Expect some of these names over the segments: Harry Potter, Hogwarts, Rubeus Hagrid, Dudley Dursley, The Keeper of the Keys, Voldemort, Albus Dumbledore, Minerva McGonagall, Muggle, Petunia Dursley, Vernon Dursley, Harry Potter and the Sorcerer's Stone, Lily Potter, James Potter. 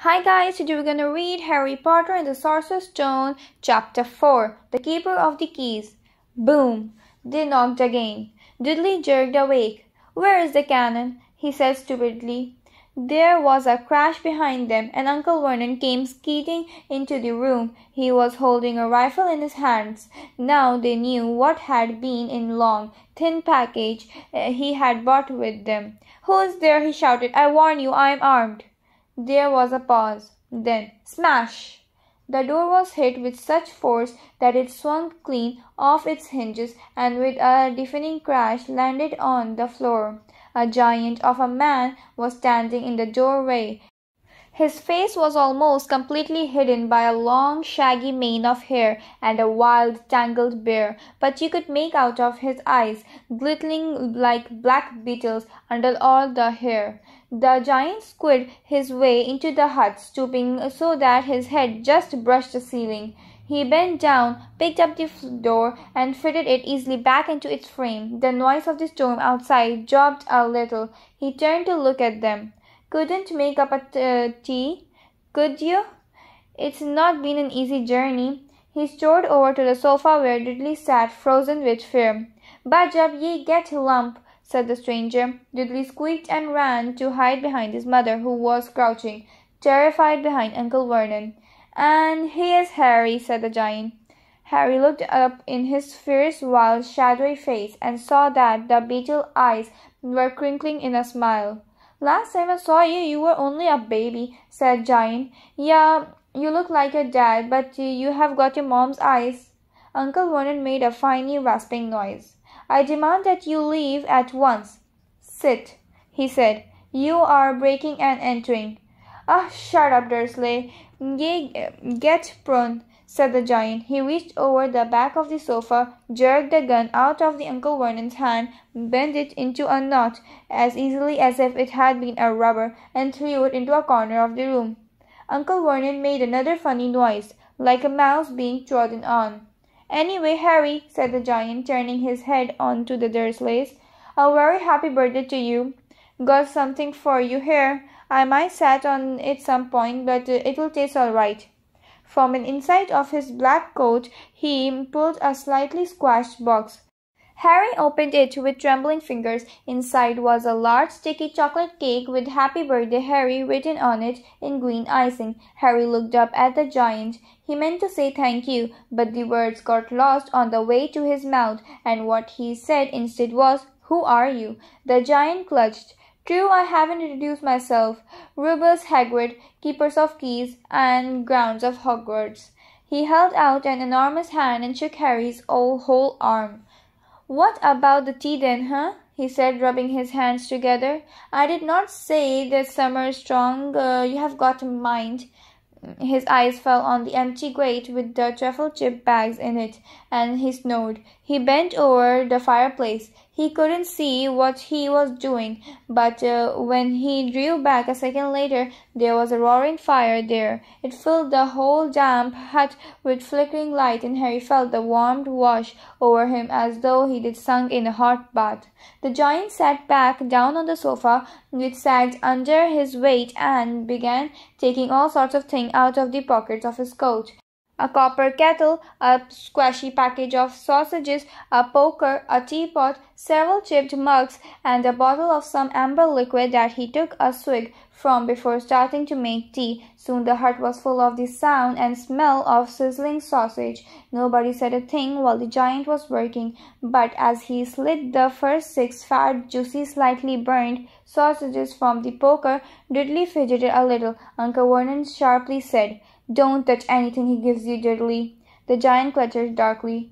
Hi guys, today we're going to read Harry Potter and the Sorcerer's Stone, Chapter 4, The Keeper of the Keys. Boom! They knocked again. Dudley jerked awake. Where is the cannon? He said stupidly. There was a crash behind them and Uncle Vernon came skating into the room. He was holding a rifle in his hands. Now they knew what had been in a long, thin package he had brought with them. Who's there? He shouted. I warn you, I'm armed. There was a pause. Then, smash! The door was hit with such force that it swung clean off its hinges and with a deafening crash landed on the floor. A giant of a man was standing in the doorway. His face was almost completely hidden by a long, shaggy mane of hair and a wild, tangled beard, but you could make out of his eyes, glittering like black beetles under all the hair. The giant squid his way into the hut, stooping so that his head just brushed the ceiling. He bent down, picked up the door, and fitted it easily back into its frame. The noise of the storm outside dropped a little. He turned to look at them. Couldn't make up a tea, could you? It's not been an easy journey. He strode over to the sofa where Dudley sat, frozen with fear. But jab ye get lump, said the stranger. Dudley squeaked and ran to hide behind his mother, who was crouching, terrified, behind Uncle Vernon. And here's Harry, said the giant. Harry looked up in his fierce, wild, shadowy face and saw that the beetle eyes were crinkling in a smile. Last time I saw you, you were only a baby, said Giant. Yeah, you look like your dad, but you have got your mom's eyes. Uncle Vernon made a finely rasping noise. I demand that you leave at once. Sit, he said. You are breaking and entering. Ah, shut up, Dursley. Get prone, said the giant. He reached over the back of the sofa, jerked the gun out of the Uncle Vernon's hand, bent it into a knot as easily as if it had been a rubber, and threw it into a corner of the room. Uncle Vernon made another funny noise, like a mouse being trodden on. Anyway, Harry, said the giant, turning his head on to the Dursleys, a very happy birthday to you. Got something for you here. I might sat on it some point, but it'll taste all right. From an inside of his black coat, he pulled a slightly squashed box. Harry opened it with trembling fingers. Inside was a large, sticky chocolate cake with Happy Birthday, Harry, written on it in green icing. Harry looked up at the giant. He meant to say thank you, but the words got lost on the way to his mouth, and what he said instead was, Who are you? The giant clutched. True, I haven't introduced myself. Rubeus Hagrid, Keepers of Keys and Grounds of Hogwarts. He held out an enormous hand and shook Harry's whole arm. What about the tea then, huh? He said, rubbing his hands together. I did not say that summer is strong. You have got a mind. His eyes fell on the empty grate with the truffle chip bags in it, and he snored. He bent over the fireplace. He couldn't see what he was doing, but when he drew back a second later, there was a roaring fire there. It filled the whole damp hut with flickering light, and Harry felt the warm wash over him as though he had sunk in a hot bath. The giant sat back down on the sofa, which sagged under his weight, and began taking all sorts of things out of the pockets of his coat. A copper kettle, a squashy package of sausages, a poker, a teapot, several chipped mugs, and a bottle of some amber liquid that he took a swig from before starting to make tea. Soon the hut was full of the sound and smell of sizzling sausage. Nobody said a thing while the giant was working, but as he slid the first 6 fat, juicy, slightly burned sausages from the poker, Dudley fidgeted a little. Uncle Vernon sharply said, Don't touch anything he gives you, Dudley. The giant clutched darkly.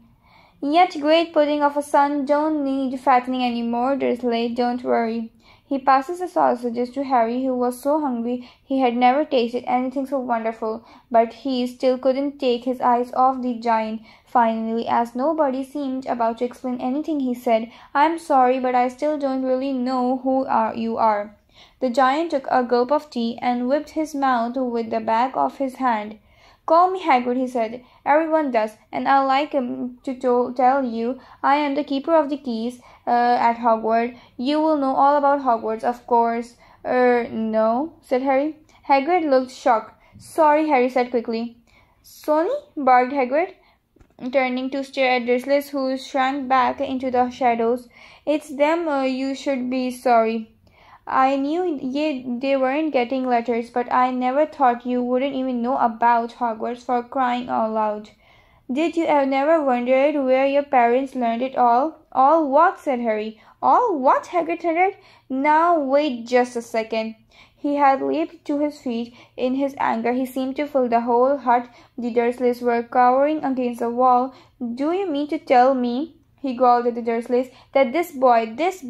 Yet great pudding of a son don't need fattening any more, Dursley. Don't worry. He passes the sausages to Harry, who was so hungry he had never tasted anything so wonderful, but he still couldn't take his eyes off the giant. Finally, as nobody seemed about to explain anything, he said, I'm sorry, but I still don't really know who you are. The giant took a gulp of tea and whipped his mouth with the back of his hand. Call me Hagrid, he said. Everyone does, and I like him to tell you I am the keeper of the keys at Hogwarts. You will know all about Hogwarts, of course. No, said Harry. Hagrid looked shocked. "Sorry," Harry said quickly. "Sonny?" barked Hagrid, turning to stare at Dursley, who shrank back into the shadows. "It's them. You should be sorry. I knew they weren't getting letters, but I never thought you wouldn't even know about Hogwarts, for crying out loud. Did you never wondered where your parents learned it all?" "All what?" said Harry. "All what?" Hagrid thundered. "Now wait just a second." He had leaped to his feet. In his anger, he seemed to fill the whole hut. The Dursleys were cowering against the wall. "Do you mean to tell me," he growled at the Dursleys, "that this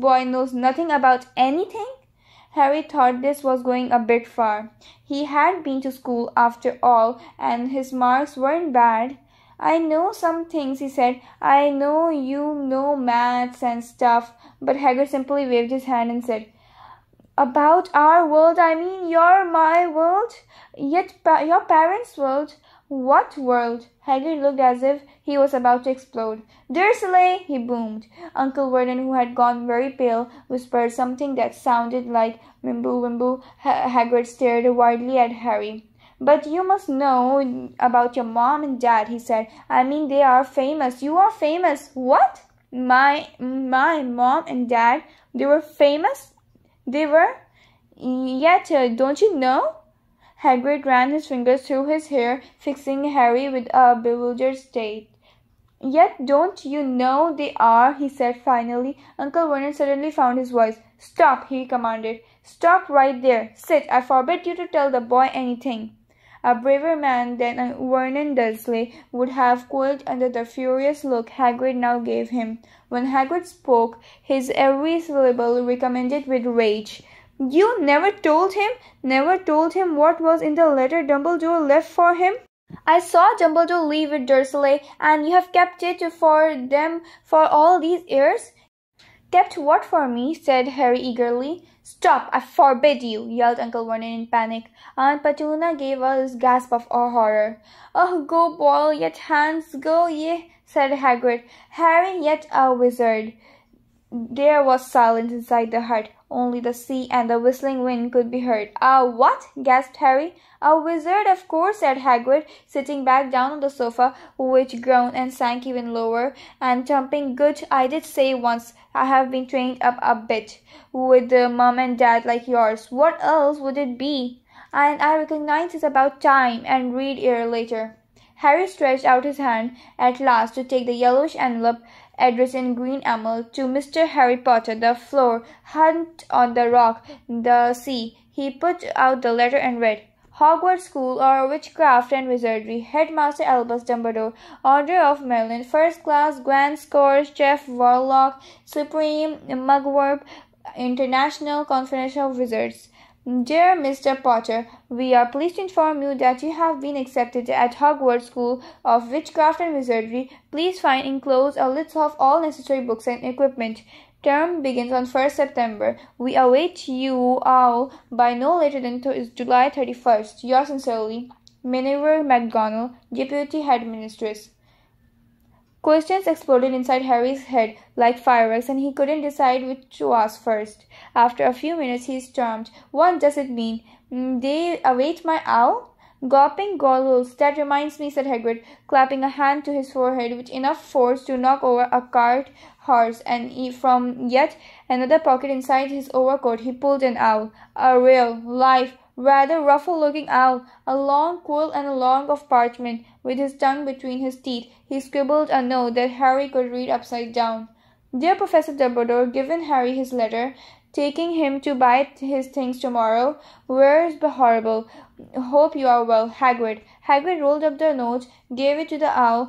boy knows nothing about anything?" Harry thought this was going a bit far. He had been to school after all, and his marks weren't bad. "I know some things," he said. "I know you know maths and stuff," but Hagrid simply waved his hand and said, "About our world, I mean, my world, yet your parents' world." "What world?" Hagrid looked as if he was about to explode. "Dursley!" he boomed. Uncle Vernon, who had gone very pale, whispered something that sounded like "Wimble, wimble." Hagrid stared wildly at Harry. "But you must know about your mom and dad," he said. "I mean, they are famous." "You are famous?" "What? My mom and dad, they were famous? They were? Yet, don't you know?" Hagrid ran his fingers through his hair, fixing Harry with a bewildered state. "Yet, don't you know they are?" he said finally. Uncle Vernon suddenly found his voice. "Stop," he commanded. "Stop right there. Sit. I forbid you to tell the boy anything." A braver man than Vernon Dursley would have quailed under the furious look Hagrid now gave him. When Hagrid spoke, his every syllable recommended with rage. "You never told him? Never told him what was in the letter Dumbledore left for him?" "I saw Dumbledore leave it, Dursley, and you have kept it for them for all these years?" "Kept what for me?" said Harry eagerly. "Stop! I forbid you!" yelled Uncle Vernon in panic. Aunt Petunia gave a gasp of horror. "Oh, go ball, yet hands, go ye!" said Hagrid. "Harry, yet a wizard!" There was silence inside the hut. Only the sea and the whistling wind could be heard. "A what?" gasped Harry. "A wizard, of course," said Hagrid, sitting back down on the sofa, which groaned and sank even lower, and thumping. "Good, I did say once. I have been trained up a bit, with mum and dad like yours. What else would it be? And I recognize it's about time, and read here later." Harry stretched out his hand at last to take the yellowish envelope, addressed in green enamel, "To Mr. Harry Potter, the floor, hunt on the rock, the sea." He put out the letter and read, "Hogwarts School or Witchcraft and Wizardry, Headmaster Albus Dumbledore, Order of Maryland, First Class, Grand Scourge, Chef Warlock, Supreme Mugwort, International Conference of Wizards. Dear Mr. Potter, we are pleased to inform you that you have been accepted at Hogwarts School of Witchcraft and Wizardry. Please find enclosed a list of all necessary books and equipment. Term begins on 1st September. We await you all by no later than July 31st. Yours sincerely, Minerva McGonagall, Deputy Headmistress." Questions exploded inside Harry's head like fireworks, and he couldn't decide which to ask first. After a few minutes, he stormed. "What does it mean? They await my owl? Gawping goggles, that reminds me," said Hagrid, clapping a hand to his forehead with enough force to knock over a cart horse, and from yet another pocket inside his overcoat, he pulled an owl. A real, live, rather ruffled-looking owl, a long quill and a long of parchment. With his tongue between his teeth, he scribbled a note that Harry could read upside down. "Dear Professor Dumbledore, given Harry his letter, taking him to buy his things tomorrow. Where's the horrible? Hope you are well, Hagrid." Hagrid rolled up the note, gave it to the owl,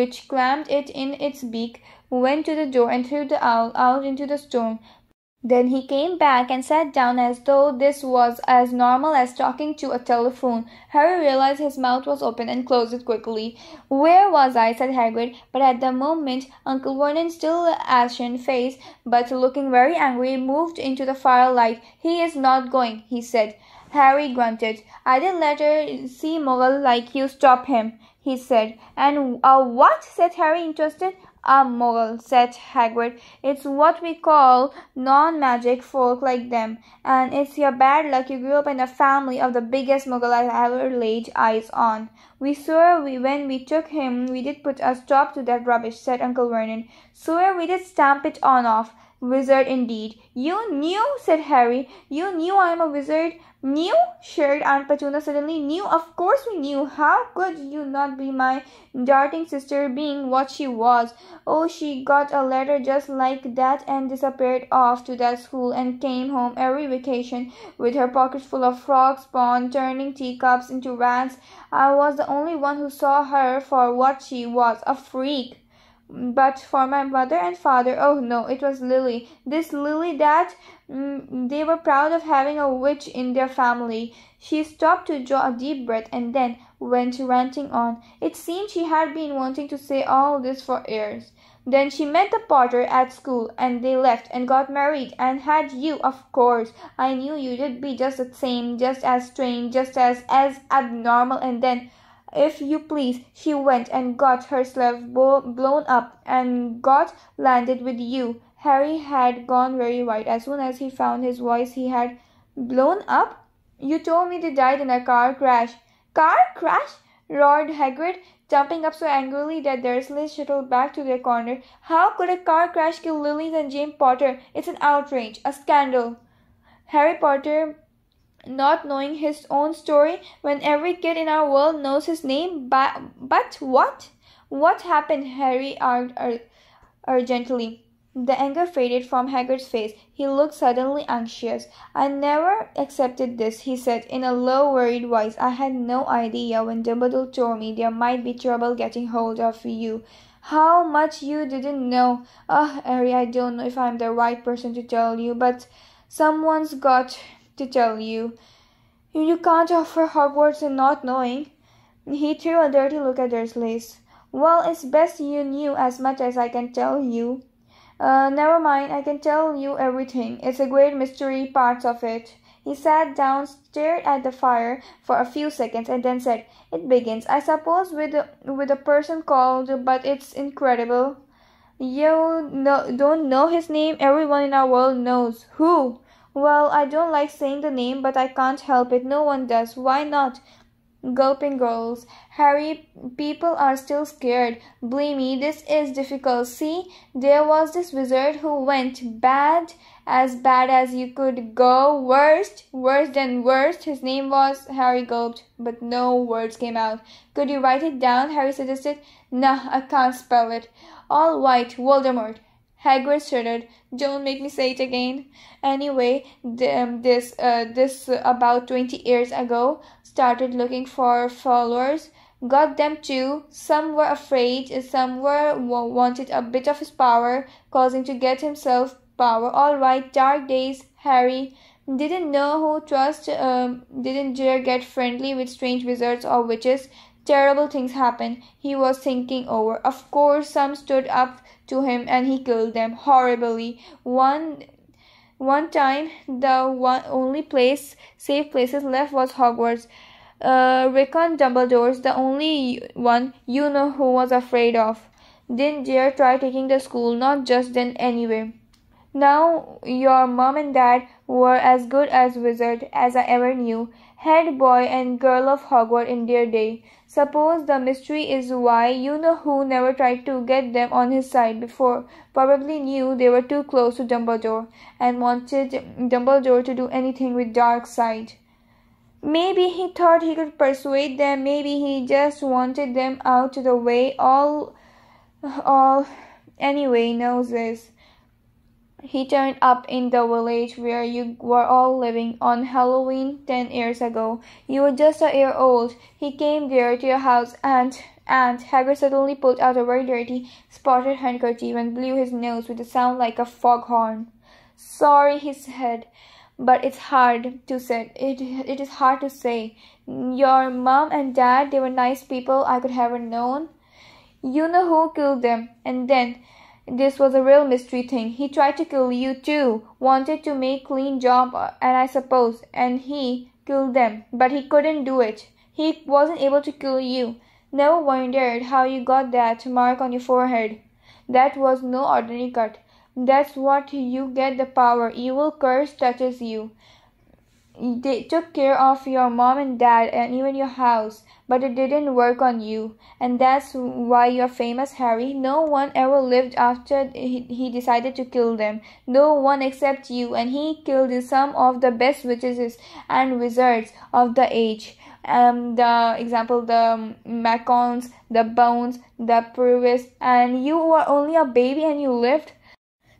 which clamped it in its beak, went to the door and threw the owl out into the storm. Then he came back and sat down as though this was as normal as talking to a telephone. Harry realized his mouth was open and closed it quickly. "Where was I?" said Hagrid, but at the moment Uncle Vernon, still ashen-faced but looking very angry, moved into the firelight. "He is not going," he said. Harry grunted. "I did let her see Muggle like you. Stop him," he said. "And a what?" said Harry, interested. a muggle," said Hagrid. "It's what we call non-magic folk like them, and it's your bad luck you grew up in a family of the biggest muggle I ever laid eyes on." "We swear when we took him we did put a stop to that rubbish," said Uncle Vernon. "Swear we did stamp it on off. Wizard indeed." "You knew?" said Harry. "You knew I am a wizard?" "Knew?" shrieked Aunt Petunia suddenly. "Knew? Of course we knew. How could you not be my darting sister, being what she was? Oh, she got a letter just like that and disappeared off to that school and came home every vacation with her pockets full of frog spawn, turning teacups into rats. I was the only one who saw her for what she was, a freak. But for my mother and father, oh no, it was Lily, this Lily that they were proud of having a witch in their family." She stopped to draw a deep breath and then went ranting on. It seemed she had been wanting to say all this for years. "Then she met the Potter at school, and they left and got married and had you, of course. I knew you'd be just the same, just as strange, just as abnormal, and then, if you please, she went and got her sleeve blown up and got landed with you." Harry had gone very white. As soon as he found his voice, he had blown up. "You told me they died in a car crash." "Car crash?" roared Hagrid, jumping up so angrily that Dursley shuttled back to their corner. "How could a car crash kill Lily and James Potter? It's an outrage, a scandal." Harry Potter, not knowing his own story when every kid in our world knows his name. But what? What happened?" Harry argued urgently. The anger faded from Hagrid's face. He looked suddenly anxious. "I never accepted this," he said in a low, worried voice. "I had no idea when Dumbledore told me there might be trouble getting hold of you. How much you didn't know. Oh, Harry, I don't know if I'm the right person to tell you, but someone's got to tell you. You can't offer Hogwarts and not knowing." He threw a dirty look at Dursley's. "Well, it's best you knew as much as I can tell you." Never mind, I can tell you everything. It's a great mystery, parts of it." He sat down, stared at the fire for a few seconds, and then said, "It begins, I suppose, with a person called, but it's incredible. You don't know his name? Everyone in our world knows." "Who?" "Well, I don't like saying the name, but I can't help it. No one does." "Why not?" "Gulping girls. Harry, people are still scared. Believe me, this is difficult. See, there was this wizard who went bad as you could go. Worse than worst. His name was..." Harry gulped, but no words came out. "Could you write it down?" Harry suggested. "Nah, I can't spell it." "All right, Voldemort." Hagrid shuddered. "Don't make me say it again. Anyway, this about 20 years ago, started looking for followers. Got them too. Some were afraid, some were wanted a bit of his power, causing to get himself power. All right, dark days, Harry. Didn't know who trust, didn't dare get friendly with strange wizards or witches. Terrible things happened. He was thinking over. Of course, some stood up to him and he killed them horribly. One time, the only safe places left was Hogwarts. Reckoned Dumbledore's the only one you know who was afraid of. Didn't dare try taking the school, not just then anyway. Now your mom and dad were as good as wizard as I ever knew. Head boy and girl of Hogwarts in their day. Suppose the mystery is why you know who never tried to get them on his side before. Probably knew they were too close to Dumbledore and wanted Dumbledore to do anything with dark side. Maybe he thought he could persuade them. Maybe he just wanted them out of the way. All anyway knows this. He turned up in the village where you were all living on Halloween 10 years ago. You were just a year old. He came there to your house and Hagrid suddenly pulled out a very dirty, spotted handkerchief and blew his nose with a sound like a foghorn. "Sorry," he said, "but it's hard to say. It is hard to say. Your mom and dad, they were nice people I could have known. You know who killed them, and then... this was a real mystery thing. He tried to kill you too. Wanted to make clean job, and I suppose. And he killed them. But he couldn't do it. He wasn't able to kill you. Never wondered how you got that mark on your forehead. That was no ordinary cut. That's what you get the power. Evil curse touches you. They took care of your mom and dad and even your house, but it didn't work on you. And that's why you're famous, Harry. No one ever lived after he decided to kill them. No one except you. And he killed some of the best witches and wizards of the age. The example, the Macons, the Bones, the Purvis, and you were only a baby and you lived.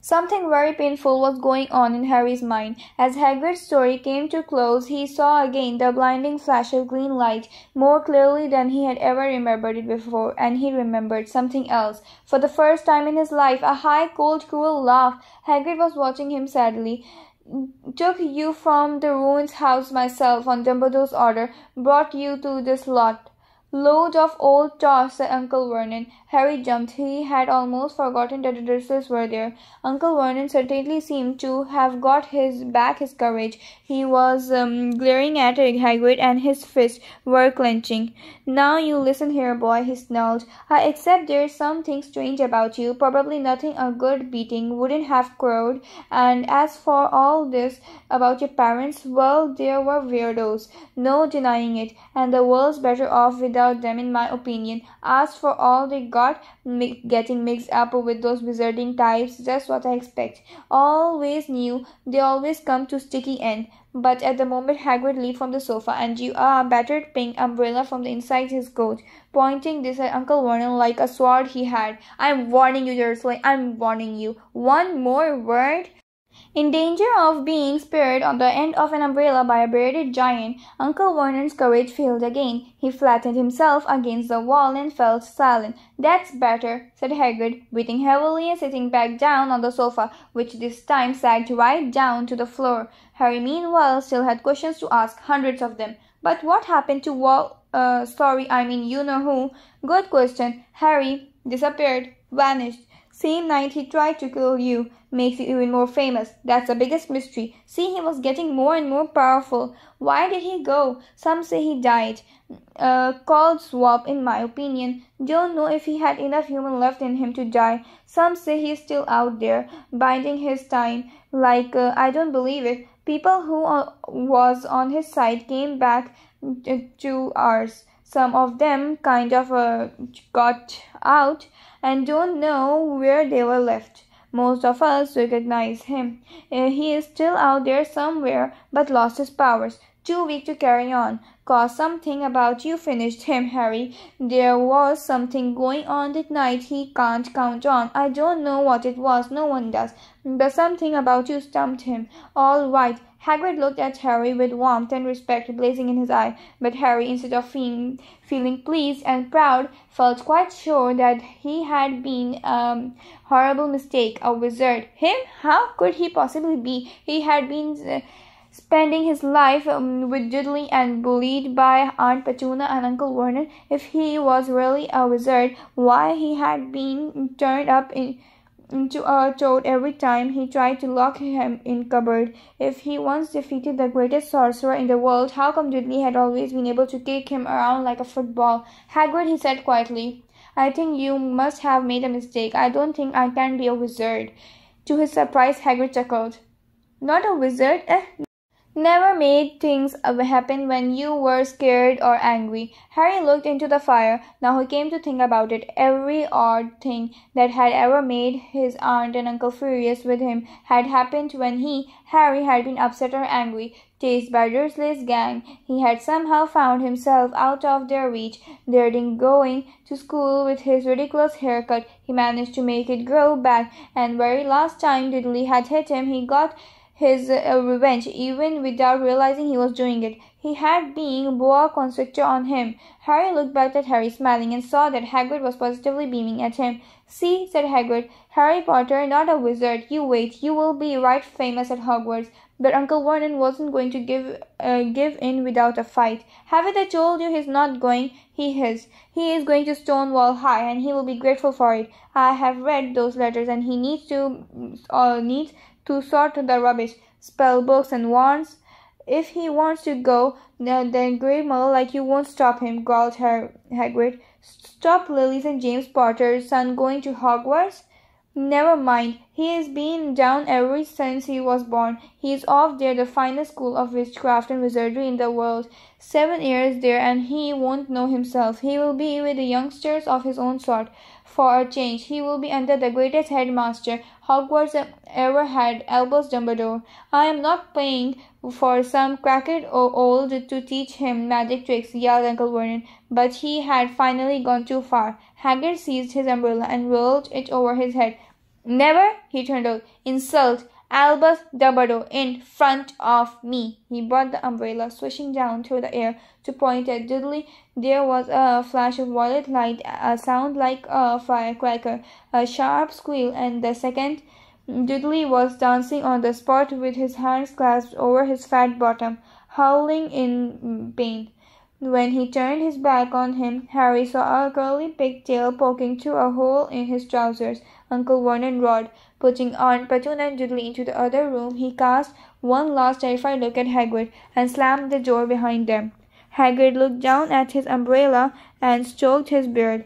Something very painful was going on in Harry's mind. As Hagrid's story came to close, he saw again the blinding flash of green light, more clearly than he had ever remembered it before, and he remembered something else. For the first time in his life, a high, cold, cruel laugh. Hagrid was watching him sadly. Took you from the ruins house myself, on Dumbledore's order, brought you to this lot. Load of old toss, said Uncle Vernon. Harry jumped. He had almost forgotten that the Dursleys were there. Uncle Vernon certainly seemed to have got his courage. He was glaring at Hagrid, and his fists were clenching. Now you listen here, boy, he snarled. I accept there's something strange about you. Probably nothing a good beating wouldn't have cured. And as for all this about your parents, well, they were weirdos. No denying it. And the world's better off without them, in my opinion. Asked for all they got, getting mixed up with those wizarding types, just what I expect. Always knew they always come to sticky end. But at the moment Hagrid leaped from the sofa and drew a battered pink umbrella from the inside his coat, pointing this at Uncle Vernon like a sword he had. I'm warning you, Dursley, I'm warning you. One more word. In danger of being speared on the end of an umbrella by a bearded giant, Uncle Vernon's courage failed again. He flattened himself against the wall and fell silent. That's better, said Hagrid, breathing heavily and sitting back down on the sofa, which this time sagged right down to the floor. Harry, meanwhile, still had questions to ask, hundreds of them. But what happened to you know who? Good question. Harry disappeared, vanished. Same night he tried to kill you. Makes you even more famous. That's the biggest mystery. See, he was getting more and more powerful. Why did he go? Some say he died. Cold swap, in my opinion. Don't know if he had enough human left in him to die. Some say he's still out there, biding his time. I don't believe it. People who was on his side came back to ours. Some of them kind of got out and don't know where they were left. Most of us recognize him. He is still out there somewhere, but lost his powers. Too weak to carry on. Cause something about you finished him, Harry. There was something going on that night he can't count on. I don't know what it was, no one does. But something about you stumped him. All right. Hagrid looked at Harry with warmth and respect blazing in his eye, but Harry, instead of feeling pleased and proud, felt quite sure that he had been horrible mistake, a wizard. Him? How could he possibly be? He had been spending his life with Dudley and bullied by Aunt Petunia and Uncle Vernon. If he was really a wizard, why he had been turned up into a toad every time he tried to lock him in cupboard. If he once defeated the greatest sorcerer in the world, how come Dudley had always been able to kick him around like a football? Hagrid, he said quietly, I think you must have made a mistake. I don't think I can be a wizard. To his surprise, Hagrid chuckled. Not a wizard? Never made things happen when you were scared or angry. Harry looked into the fire. Now he came to think about it. Every odd thing that had ever made his aunt and uncle furious with him had happened when he, Harry, had been upset or angry. Chased by Dursley's gang, he had somehow found himself out of their reach. During going to school with his ridiculous haircut, he managed to make it grow back, and very last time Dudley had hit him, he got his revenge, even without realizing he was doing it. He had been boa constrictor on him. Harry looked back at Harry, smiling, and saw that Hagrid was positively beaming at him. See, said Hagrid, Harry Potter, not a wizard. You wait, you will be right famous at Hogwarts. But Uncle Vernon wasn't going to give in without a fight. Haven't I told you he's not going? He hissed. He is going to Stonewall High, and he will be grateful for it. I have read those letters, and he needs to sort the rubbish, spell books and wands. If he wants to go, then Grey Muggle like you won't stop him, growled Hagrid. Stop Lily's and James Potter's son going to Hogwarts? Never mind. He has been down ever since he was born. He is off there, the finest school of witchcraft and wizardry in the world. 7 years there, and he won't know himself. He will be with the youngsters of his own sort. For a change, he will be under the greatest headmaster Hogwarts ever had, Albus Dumbledore. I am not paying for some cracked old to teach him magic tricks, yelled Uncle Vernon. But he had finally gone too far. Hagrid seized his umbrella and rolled it over his head. Never, he turned out, insult Albus Dumbledore in front of me. He brought the umbrella swishing down through the air to point at Dudley. There was a flash of violet light, a sound like a firecracker, a sharp squeal, and the second Dudley was dancing on the spot with his hands clasped over his fat bottom, howling in pain. When he turned his back on him, Harry saw a curly pigtail poking through a hole in his trousers. Uncle Vernon roared. Putting Aunt Petunia and Dudley into the other room, he cast one last terrified look at Hagrid and slammed the door behind them. Hagrid looked down at his umbrella and stroked his beard.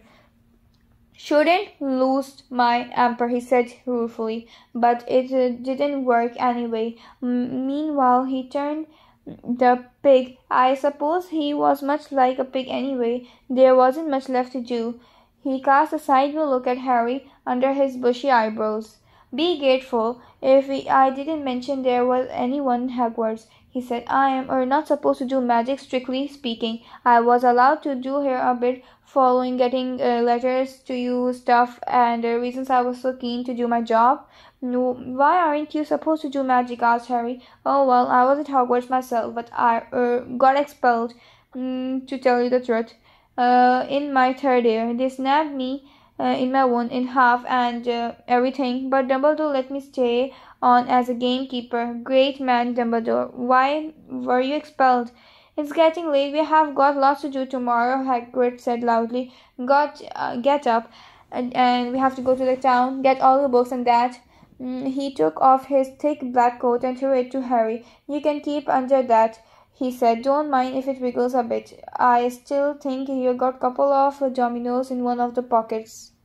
Shouldn't lose my amper, he said ruefully, but it didn't work anyway. Meanwhile, he turned the pig. I suppose he was much like a pig anyway. There wasn't much left to do. He cast a sidewheel look at Harry under his bushy eyebrows. Be grateful if I didn't mention there was anyone in Hogwarts, he said. I am not supposed to do magic, strictly speaking. I was allowed to do here a bit following getting letters to you stuff and the reasons I was so keen to do my job. No, why aren't you supposed to do magic, asked Harry. Oh, well, I was at Hogwarts myself, but I got expelled, to tell you the truth, in my third year. They snapped me in my wound in half and everything, but Dumbledore let me stay on as a gamekeeper. Great man, Dumbledore. Why were you expelled? It's getting late. We have got lots to do tomorrow, Hagrid said loudly. Get up, and we have to go to the town. Get all the books and that. He took off his thick black coat and threw it to Harry. You can keep under that, he said. Don't mind if it wiggles a bit. I still think you got a couple of dominoes in one of the pockets.